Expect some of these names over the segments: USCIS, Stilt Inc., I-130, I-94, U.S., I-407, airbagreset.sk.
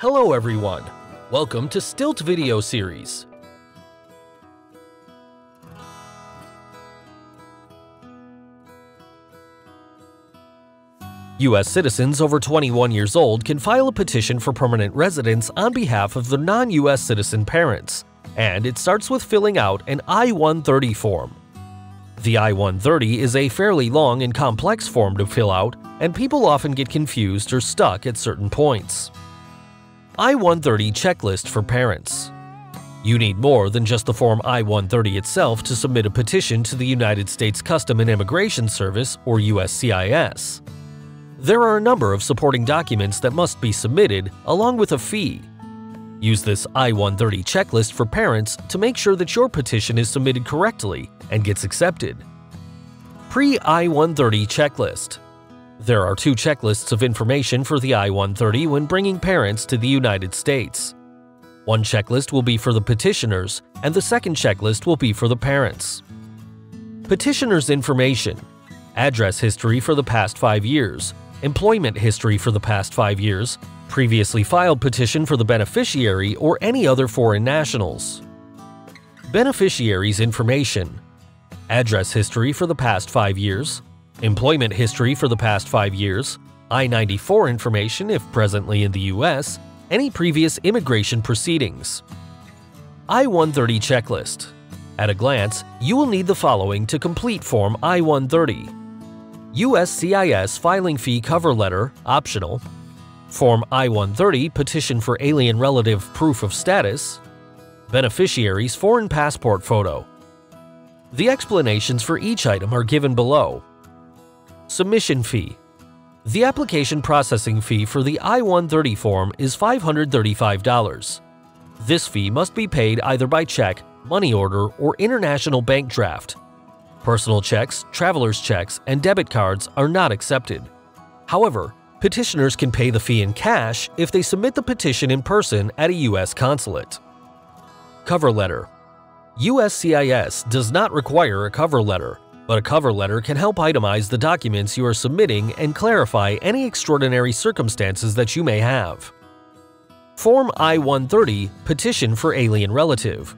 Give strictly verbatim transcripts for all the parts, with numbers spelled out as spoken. Hello everyone, welcome to Stilt video series. U S citizens over twenty-one years old can file a petition for permanent residence on behalf of their non-U S citizen parents, and it starts with filling out an I one thirty form. The I one thirty is a fairly long and complex form to fill out, and people often get confused or stuck at certain points. I one thirty checklist for parents. You need more than just the form I one thirty itself to submit a petition to the United States Customs and Immigration Service, or U S C I S. There are a number of supporting documents that must be submitted, along with a fee. Use this I one thirty checklist for parents to make sure that your petition is submitted correctly and gets accepted. Pre I one thirty checklist. There are two checklists of information for the I one thirty when bringing parents to the United States. One checklist will be for the petitioners, and the second checklist will be for the parents. Petitioners' information. Address history for the past five years, employment history for the past five years, previously filed petition for the beneficiary or any other foreign nationals. Beneficiaries' information. Address history for the past five years, employment history for the past five years, I ninety-four information if presently in the U S, any previous immigration proceedings. I one thirty checklist. At a glance, you will need the following to complete Form I one thirty. U S C I S Filing Fee Cover Letter, optional. Form I one thirty Petition for Alien Relative Proof of Status. Beneficiary's Foreign Passport Photo. The explanations for each item are given below. Submission fee. The application processing fee for the I one thirty form is five hundred thirty-five dollars. This fee must be paid either by check, money order, or international bank draft. Personal checks, traveler's checks, and debit cards are not accepted. However, petitioners can pay the fee in cash if they submit the petition in person at a U S consulate. Cover letter. U S C I S does not require a cover letter, but a cover letter can help itemize the documents you are submitting and clarify any extraordinary circumstances that you may have. Form I one thirty Petition for Alien Relative.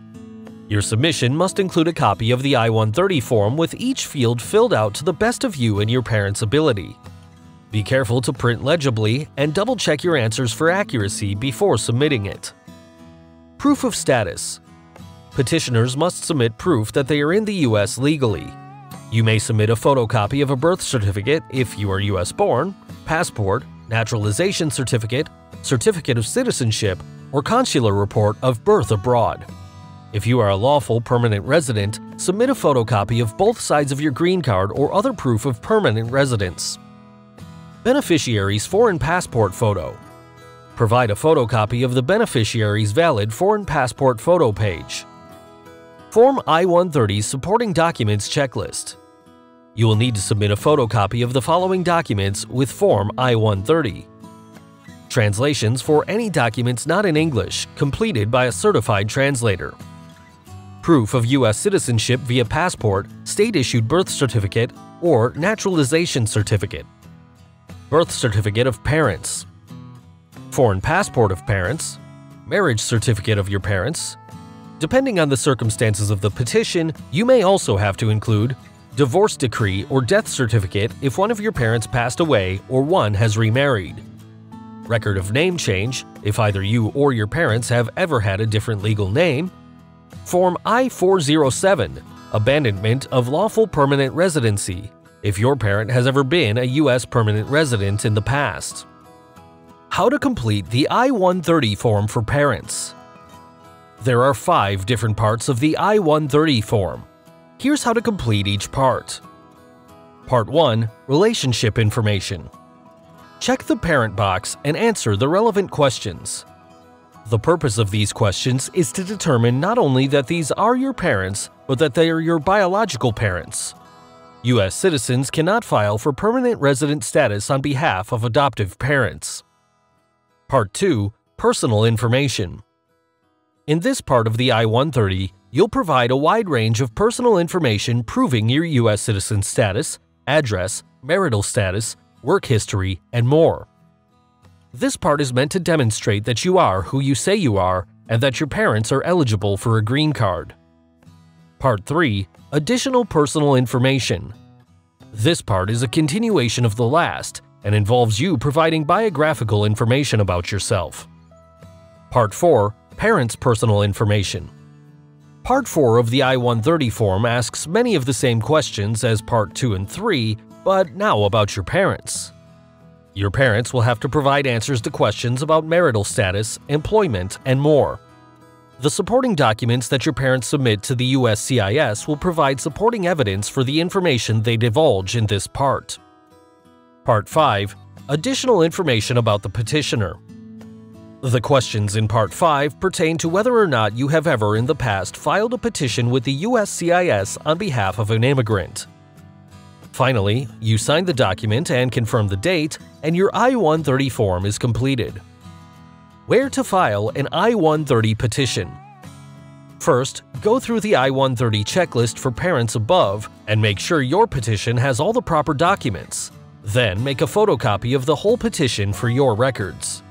Your submission must include a copy of the I one thirty form with each field filled out to the best of you and your parents' ability. Be careful to print legibly and double-check your answers for accuracy before submitting it. Proof of Status. Petitioners must submit proof that they are in the U S legally. You may submit a photocopy of a birth certificate if you are U S born, passport, naturalization certificate, certificate of citizenship, or consular report of birth abroad. If you are a lawful permanent resident, submit a photocopy of both sides of your green card or other proof of permanent residence. Beneficiary's Foreign Passport Photo. Provide a photocopy of the beneficiary's valid foreign passport photo page. Form I one thirty Supporting Documents Checklist. You will need to submit a photocopy of the following documents with Form I one thirty. Translations for any documents not in English, completed by a certified translator. Proof of U S citizenship via passport, state-issued birth certificate, or naturalization certificate. Birth certificate of parents. Foreign passport of parents. Marriage certificate of your parents. Depending on the circumstances of the petition, you may also have to include divorce decree or death certificate if one of your parents passed away or one has remarried. Record of name change if either you or your parents have ever had a different legal name. Form I four oh seven Abandonment of lawful permanent residency if your parent has ever been a U S permanent resident in the past. How to complete the I one thirty form for parents. There are five different parts of the I one thirty form. Here's how to complete each part. Part one. Relationship information. Check the parent box and answer the relevant questions. The purpose of these questions is to determine not only that these are your parents, but that they are your biological parents. U S citizens cannot file for permanent resident status on behalf of adoptive parents. Part two. Personal information. In this part of the I one thirty, you'll provide a wide range of personal information proving your U S citizen status, address, marital status, work history, and more. This part is meant to demonstrate that you are who you say you are and that your parents are eligible for a green card. Part three. Additional personal information. This part is a continuation of the last and involves you providing biographical information about yourself. Part four. Parents' personal information. Part four of the I one thirty form asks many of the same questions as Part two and three, but now about your parents. Your parents will have to provide answers to questions about marital status, employment, and more. The supporting documents that your parents submit to the U S C I S will provide supporting evidence for the information they divulge in this part. Part five. Additional information about the petitioner. The questions in Part five pertain to whether or not you have ever in the past filed a petition with the U S C I S on behalf of an immigrant. Finally, you sign the document and confirm the date, and your I one thirty form is completed. Where to file an I one thirty petition. First, go through the I one thirty checklist for parents above and make sure your petition has all the proper documents. Then make a photocopy of the whole petition for your records.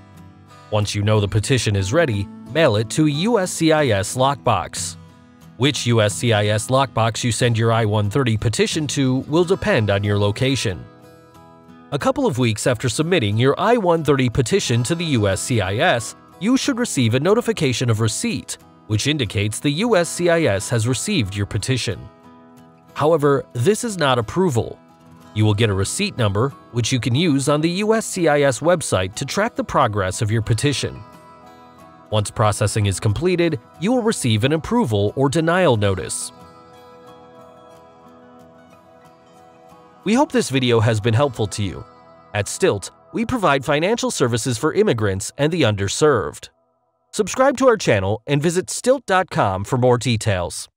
Once you know the petition is ready, mail it to a U S C I S lockbox. Which U S C I S lockbox you send your I one thirty petition to will depend on your location. A couple of weeks after submitting your I one thirty petition to the U S C I S, you should receive a notification of receipt, which indicates the U S C I S has received your petition. However, this is not approval. You will get a receipt number, which you can use on the U S C I S website to track the progress of your petition. Once processing is completed, you will receive an approval or denial notice. We hope this video has been helpful to you. At Stilt, we provide financial services for immigrants and the underserved. Subscribe to our channel and visit stilt dot com for more details.